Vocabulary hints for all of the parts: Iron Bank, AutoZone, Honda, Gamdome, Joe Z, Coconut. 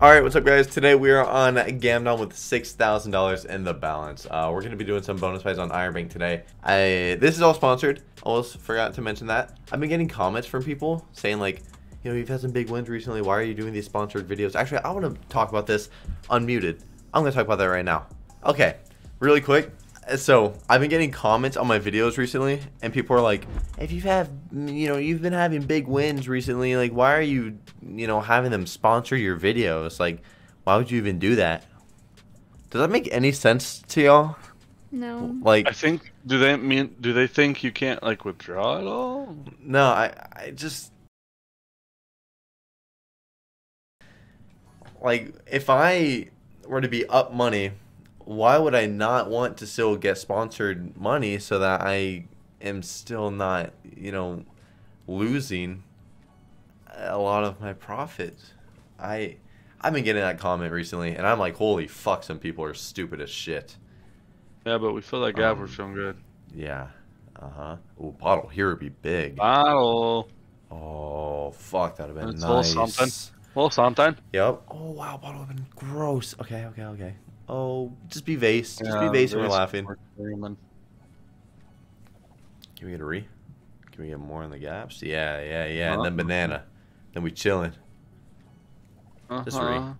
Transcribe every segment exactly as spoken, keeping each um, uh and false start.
Alright, what's up guys? Today we are on Gamdome with six thousand dollars in the balance. Uh, we're going to be doing some bonus buys on Iron Bank today. I, this is all sponsored. Almost forgot to mention that. I've been getting comments from people saying like, you know, you've had some big wins recently. Why are you doing these sponsored videos? Actually, I want to talk about this unmuted. I'm going to talk about that right now. Okay, really quick. So I've been getting comments on my videos recently and people are like, if you've had, you know, you've been having big wins recently, like why are you, you know, having them sponsor your videos? Like, why would you even do that? Does that make any sense to y'all? No. Like, I think, do they mean, do they think you can't like withdraw at all? No, I, I just, like if I were to be up money, why would I not want to still get sponsored money so that I am still not, you know, losing a lot of my profits? I, I've been getting that comment recently, and I'm like, holy fuck, some people are stupid as shit. Yeah, but we feel like um, we're feeling good. Yeah. Uh-huh. Ooh, bottle here would be big. Bottle. Oh, fuck, that would have been it's nice. A little something. A little something. Yep. Oh, wow, bottle would have been gross. Okay, okay, okay. Oh, just be vase. Just yeah, be vase when we're laughing. Can we get a re? Can we get more in the gaps? Yeah, yeah, yeah. Uh-huh. And then banana. Then we chilling. Uh-huh. Just re. All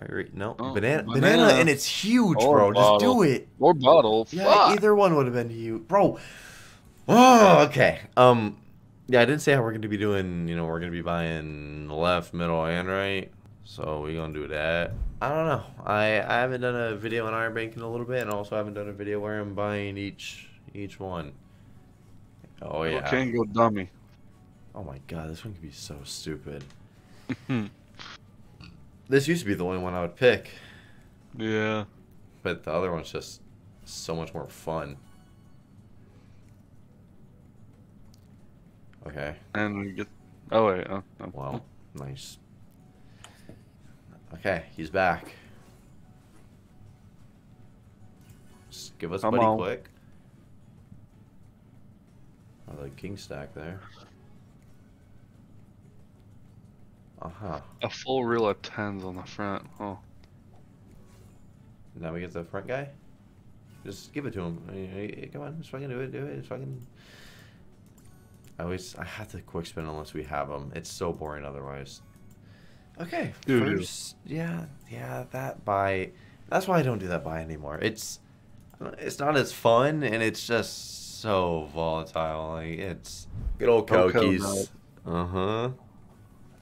right, re. No. Oh, banana. banana. Banana, and it's huge, or bro. Bottle. Just do it. More bottle. Yeah, fuck. Either one would have been huge. Bro. Oh, okay. Um, yeah, I didn't say how we're going to be doing, you know, we're going to be buying left, middle, and right. So we're going to do that. I don't know. I, I haven't done a video on Iron Bank in a little bit, and also haven't done a video where I'm buying each each one. Oh, yeah. Oh, can't go dummy. Oh, my God. This one could be so stupid. This used to be the only one I would pick. Yeah. But the other one's just so much more fun. Okay. And we get... Oh, wait. Oh, oh. Wow. Nice. Okay, he's back. Just give us a buddy quick. I like king stack there. Uh huh. A full reel of tens on the front. Oh. Now we get the front guy. Just give it to him. Come on, just fucking do it. Do it. Just fucking. I always I have to quick spin unless we have him. It's so boring otherwise. Okay, Dude. first, yeah, yeah, that buy, that's why I don't do that buy anymore. It's, it's not as fun, and it's just so volatile, like, it's, good old Cokies, uh-huh,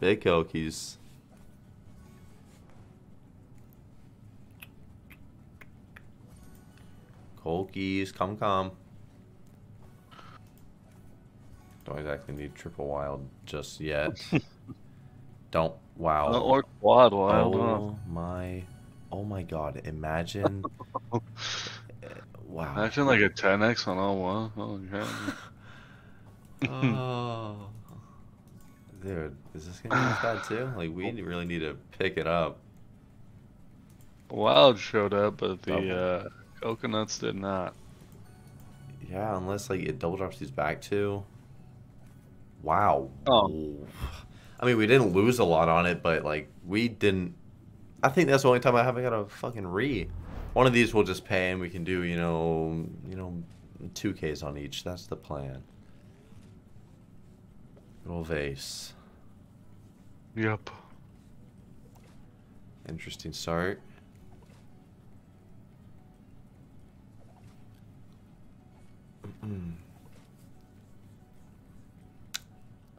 big Cokies. Cokies, come, come. Don't exactly need triple wild just yet. Don't wow or quad wild. Oh my, oh my God! Imagine, wow. Imagine like a ten X on all one. Oh yeah. Oh, dude, is this gonna be bad too? Like we really need to pick it up. Wild showed up, but the uh, coconuts did not. Yeah, unless like it double drops these back too. Wow. Oh. I mean, we didn't lose a lot on it, but, like, we didn't... I think that's the only time I haven't got a fucking re. One of these we'll just pay, and we can do, you know, you know, two Ks on each. That's the plan. Little vase. Yep. Interesting start. Mm-mm.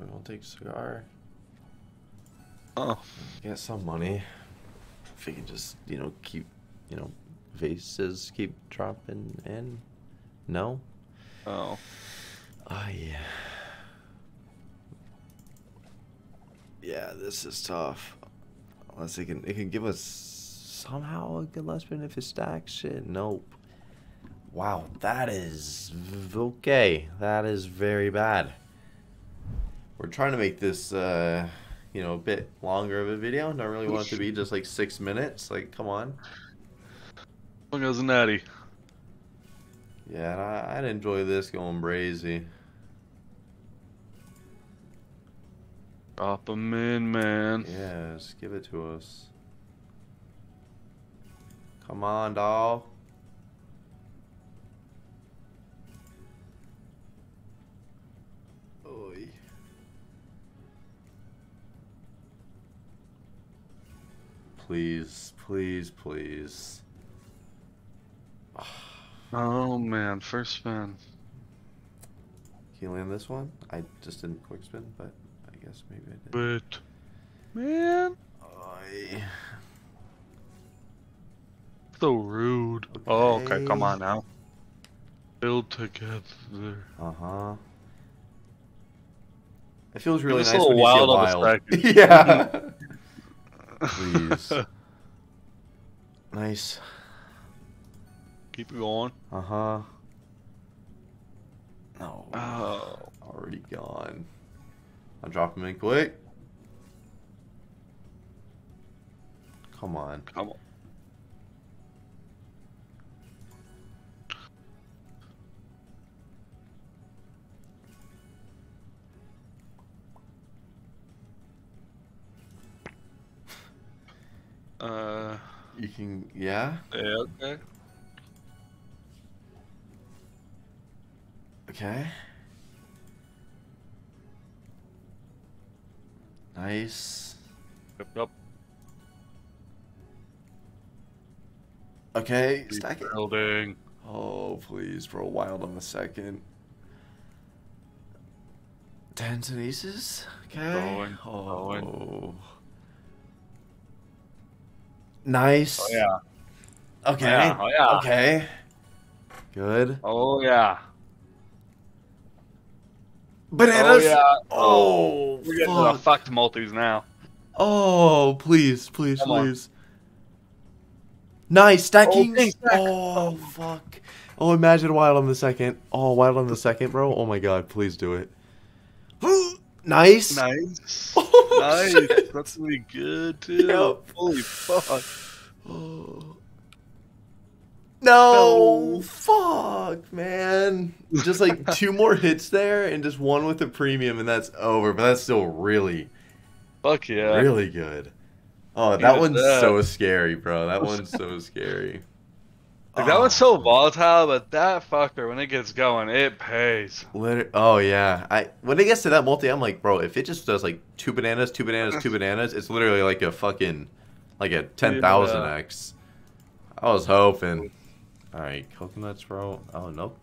I'll take cigar. Oh, get some money. If we can just, you know, keep, you know, vases keep dropping in. No? Oh. Oh, yeah. Yeah, this is tough. Unless it can, it can give us somehow a good last spin if it stacks shit. Nope. Wow, that is okay. That is very bad. We're trying to make this, uh... you know, a bit longer of a video. Don't really want it to be just like six minutes. Like, come on. Look, it was natty. Yeah, I'd enjoy this going brazy. Drop 'em in, man. Yeah, just give it to us. Come on, doll. Oy. Please, please, please. Oh man, first spin. Can you land this one? I just didn't quick spin, but I guess maybe I did. But man, Oy. So rude. Okay. Oh, okay, come on now. Build together. Uh huh. It feels really nice when you feel wild. Yeah. Please. Nice. Keep it going. Uh huh. No. Oh. Already gone. I'll drop him in quick. Come on. Come on. Uh, you can, yeah? Yeah, okay. Okay. Nice. Yep, yep. Okay, keep stack building. It. Oh, please, for a wild on the second. Tens and aces? Okay. Going, oh. Going. Nice. Oh, yeah. Okay. Oh, yeah. Oh, yeah. Okay. Good. Oh, yeah. Bananas. Oh, yeah. Oh, we're getting fuck. the fucked multis now. Oh, please, please, Come please. On. Nice. Stacking. Oh, stack. Oh, fuck. Oh, imagine wild on the second. Oh, wild on the second, bro. Oh, my God. Please do it. Nice. Nice. Oh, nice. Shit. That's really good, dude. Yep. Holy fuck. Oh. No. no. Fuck, man. Just like two more hits there and just one with a premium and that's over. But that's still really. Fuck yeah. Really good. Oh, that one's that. so scary, bro. That one's so scary. Like, that one's so volatile, but that fucker, when it gets going, it pays. Literally, oh, yeah. I When it gets to that multi, I'm like, bro, if it just does, like, two bananas, two bananas, two bananas, it's literally like a fucking, like a ten thousand X. Yeah. I was hoping. All right, coconuts, bro. Oh, nope.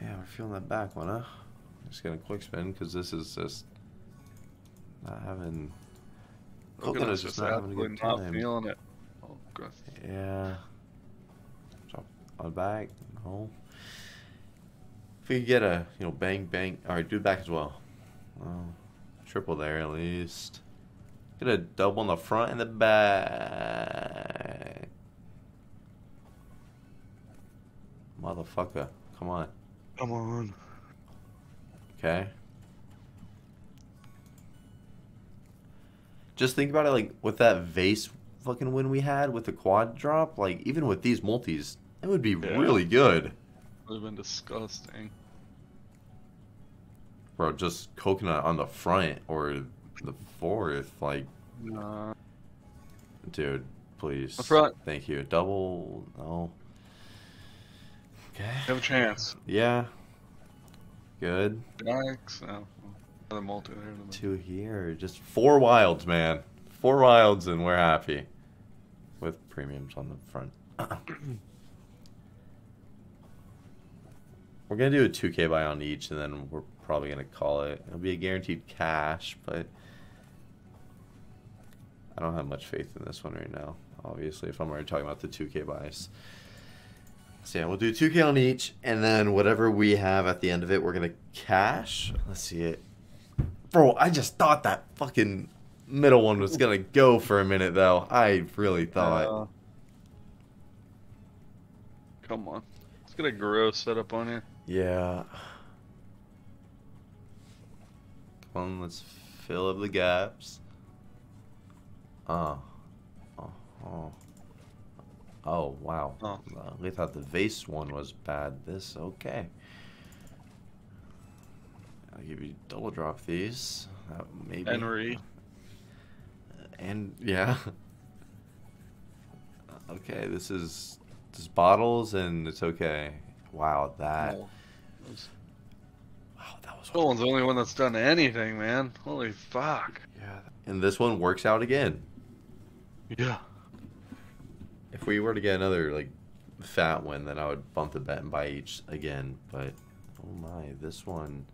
Yeah, we're feeling that back one, huh? I'm just going to quick spin because this is just not having... Coconuts, coconuts just not having a good time. Not feeling it. Yeah. Drop on back. No. If we could get a, you know, bang, bang. Alright, do back as well. Oh, triple there at least. Get a double on the front and the back. Motherfucker. Come on. Come on. Okay. Just think about it, like, with that vase... fucking win we had with the quad drop, like even with these multis, it would be yeah. really good. It would have been disgusting. Bro, just coconut on the front or the fourth, like. Nah. Dude, please. Up front. Thank you. Double. No. Okay. Have a chance. Yeah. Good. Thanks. Oh, another multi there. Two here. Just four wilds, man. Four wilds and we're happy. With premiums on the front. We're going to do a two K buy on each and then we're probably going to call it. It'll be a guaranteed cash, but I don't have much faith in this one right now, obviously, if I'm already talking about the two K buys. So yeah, we'll do two K on each and then whatever we have at the end of it, we're going to cash. Let's see it. Bro, I just thought that fucking... middle one was gonna go for a minute though. I really thought. Uh, come on, let's get a gross setup on you. Yeah. Come on, let's fill up the gaps. Oh, oh, oh, oh wow. Oh. We thought the vase one was bad. This okay. I'll give you double drop these. Uh, maybe. Henry. And yeah, Okay, this is just bottles and it's okay. Wow, that. Oh. Wow, that was. Colin's the only one that's done anything, man. Holy fuck. Yeah. And this one works out again. Yeah. If we were to get another like fat one, then I would bump the bet and buy each again. But oh my, this one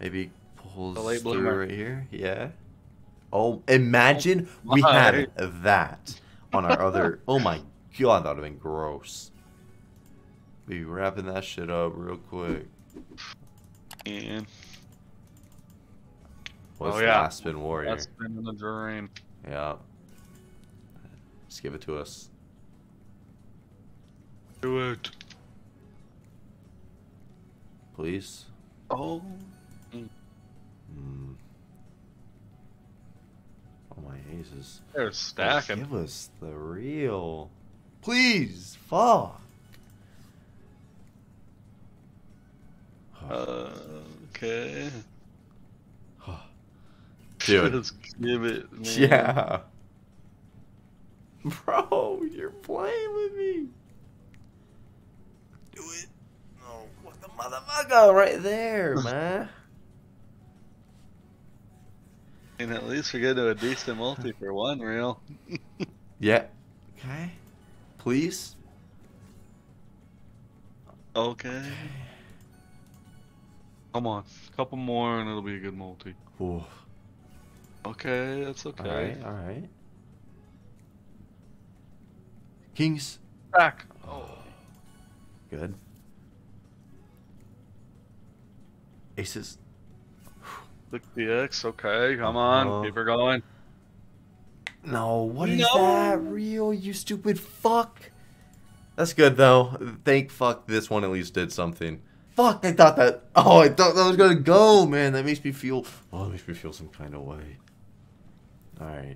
maybe pulls through bloomer. Right here. Yeah. Oh, imagine oh we had that on our other. Oh my god, that would have been gross. We wrapping that shit up real quick. And what's oh, yeah. the Aspen Warrior? That's been in the drain. Yeah. Just give it to us. Do it. Please. Oh. Mm. Oh my aces. They're stacking. Give us the real. Please. Fuck. Uh, okay. Dude. Just give it, man. Yeah. Bro, you're playing with me. Do it. Oh, what the motherfucker right there, man. And at least we get to a decent multi for one reel. Yeah. Okay. Please. Okay. Come on, a couple more and it'll be a good multi. Ooh. Okay, that's okay. Alright, alright. Kings. Back. Oh. Good. Aces. Click the X, okay, come on, oh. keep her going. No, what is no. that? Real, you stupid fuck. That's good though. Thank fuck this one at least did something. Fuck! I thought that. Oh, I thought that was gonna go, man. That makes me feel. Oh, it makes me feel some kind of way. All right.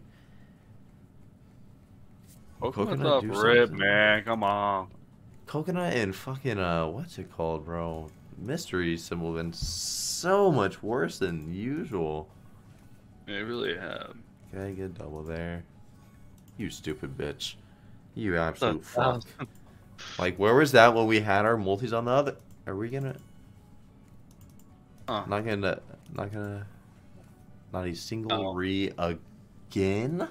Coconut, Coconut up, rib, man. Come on. Coconut and fucking uh, what's it called, bro? Mystery symbol been so much worse than usual. They really have. Okay, good double there. You stupid bitch. You absolute fuck. Like, where was that when we had our multis on the other? Are we gonna? Uh, not gonna. Not gonna. Not a single uh, re again.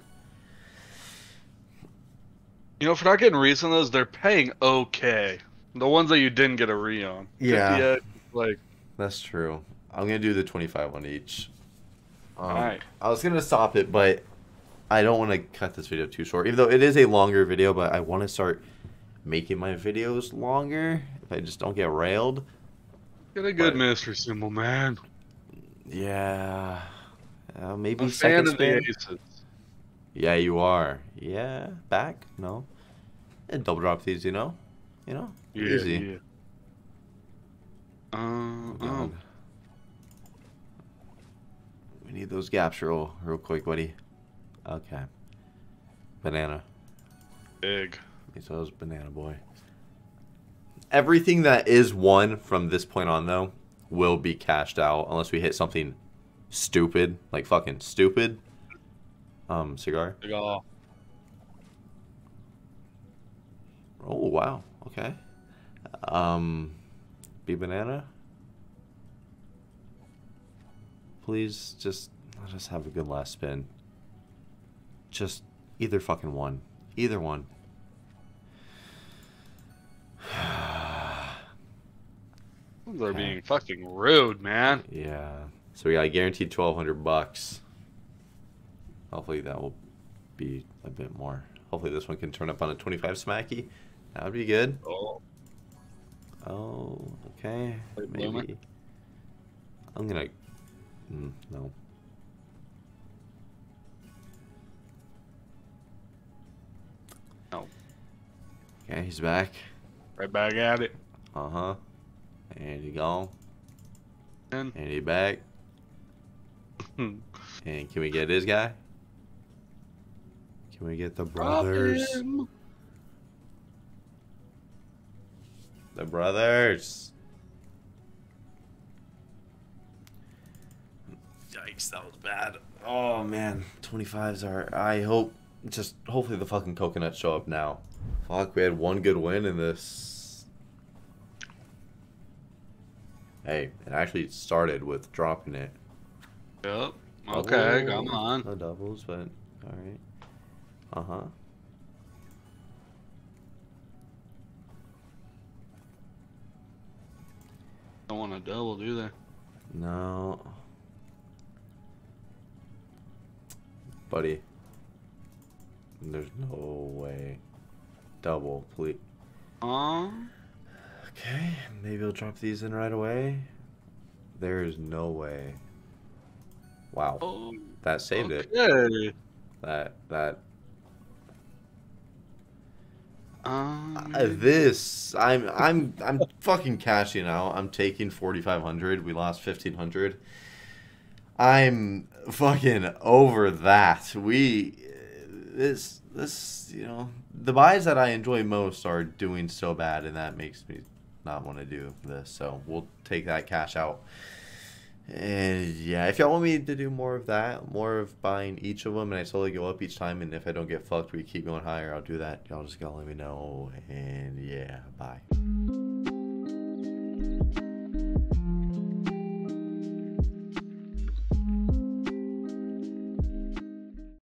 You know, for not getting re's on those, they're paying okay. The ones that you didn't get a re on. Yeah. Yet, like. That's true. I'm gonna do the twenty-five on each. Um, All right. I was gonna stop it, but I don't want to cut this video too short. Even though it is a longer video, but I want to start making my videos longer. If I just don't get railed. Get a good but, mystery symbol, man. Yeah. Uh, maybe I'm second spin. Yeah, you are. Yeah. Back? No. And double drop these, you know? You know? Yeah, easy. Yeah. Um, oh, um. We need those gaps real, real quick, buddy. Okay. Banana. Egg. So that was Banana Boy. Everything that is won from this point on, though, will be cashed out unless we hit something stupid, like fucking stupid. Um, cigar. Cigar. Oh, wow. Okay. Um, be banana. Please just let us have a good last spin. Just either fucking one. Either one. They're okay. being fucking rude, man. Yeah. So we got a guaranteed twelve hundred bucks. Hopefully that will be a bit more. Hopefully this one can turn up on a twenty-five smacky. That would be good. Oh. Oh, okay. Wait, maybe. Bloomer? I'm going to... Mm, no. No. Okay, he's back. Right back at it. Uh-huh. And he gone. And, and he back. And can we get this guy? Can we get the brothers? Problem. The brothers. Yikes, that was bad. Oh man, twenty-fives are, I hope just hopefully the fucking coconuts show up now. Fuck, we had one good win in this. Hey, it actually started with dropping it. Yep. Okay, doubles. Come on. No doubles, but alright. Uh-huh. Don't want to double, do they? No. Buddy. There's no way. Double, please. Um. Okay, maybe I'll drop these in right away. There is no way. Wow. Oh, that saved okay. it. That, that. Um, uh, this, I'm, I'm, I'm fucking cashing out. I'm taking forty-five hundred. We lost fifteen hundred. I'm fucking over that. We, this, this, you know, the buys that I enjoy most are doing so bad, and that makes me not want to do this. So we'll take that cash out. And yeah, if y'all want me to do more of that, more of buying each of them, and I slowly go up each time, and if I don't get fucked, we keep going higher, I'll do that. Y'all just gotta let me know, and yeah, bye.